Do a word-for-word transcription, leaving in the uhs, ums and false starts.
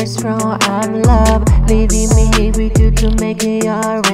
are strong, I'm love. Leaving me here with you to make it alright.